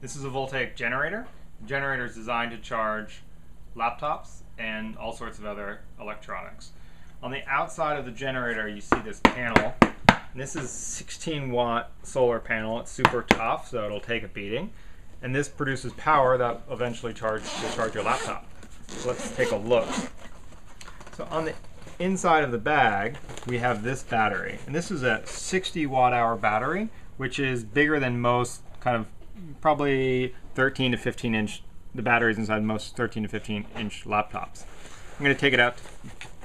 This is a Voltaic generator. The generator is designed to charge laptops and all sorts of other electronics. On the outside of the generator, you see this panel. And this is a 16-watt solar panel. It's super tough, so it'll take a beating. And this produces power that eventually will charge your laptop. So let's take a look. So on the inside of the bag, we have this battery. And this is a 60 watt hour battery, which is bigger than most, kind of probably 13 to 15 inch, the batteries inside most 13 to 15 inch laptops. I'm going to take it out to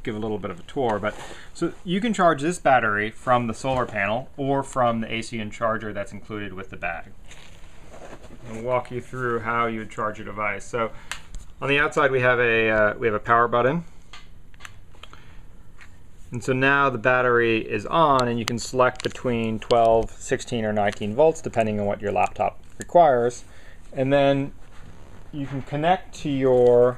give a little bit of a tour, but so you can charge this battery from the solar panel or from the AC and charger that's included with the bag. And walk you through how you would charge your device. So on the outside we have a power button, and so now the battery is on, and you can select between 12, 16, or 19 volts depending on what your laptop requires, and then you can connect to your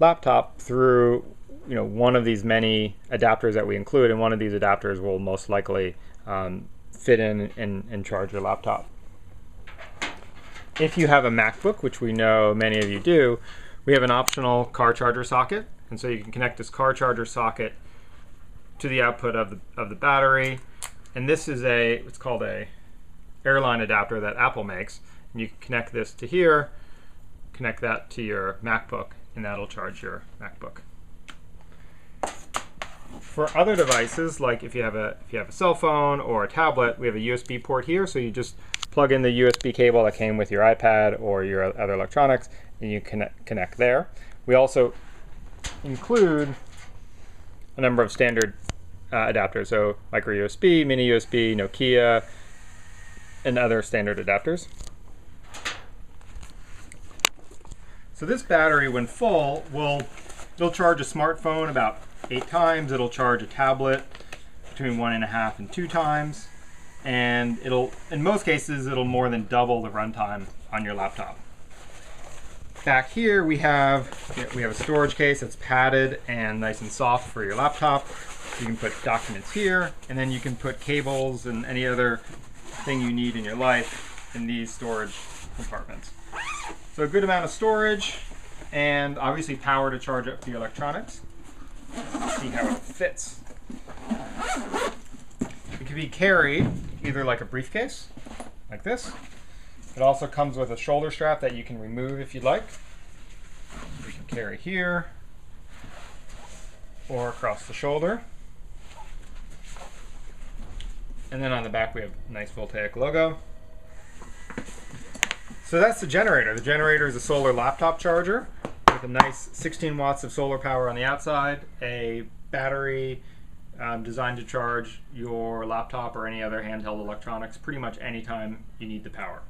laptop through one of these many adapters that we include, and one of these adapters will most likely fit in and charge your laptop. If you have a MacBook, which we know many of you do, we have an optional car charger socket. And so you can connect this car charger socket to the output of the battery. And this is it's called a airline adapter that Apple makes. And you can connect this to here, connect that to your MacBook, and that'll charge your MacBook. For other devices, like if you have a cell phone or a tablet, we have a USB port here. So you just plug in the USB cable that came with your iPad or your other electronics, and you connect there. We also include a number of standard adapters, so micro USB, mini USB, Nokia, and other standard adapters. So this battery, when full, it'll charge a smartphone about 8 times. It'll charge a tablet between 1.5 and 2 times. And it'll, in most cases, it'll more than double the runtime on your laptop. Back here we have a storage case that's padded and nice and soft for your laptop. You can put documents here, and then you can put cables and any other thing you need in your life in these storage compartments. So a good amount of storage, and obviously power to charge up the electronics. Let's see how it fits. It can be carried either like a briefcase, like this. It also comes with a shoulder strap that you can remove if you'd like. You can carry here or across the shoulder. And then on the back we have a nice Voltaic logo. So that's the generator. The generator is a solar laptop charger with a nice 16 watts of solar power on the outside, a battery designed to charge your laptop or any other handheld electronics pretty much anytime you need the power.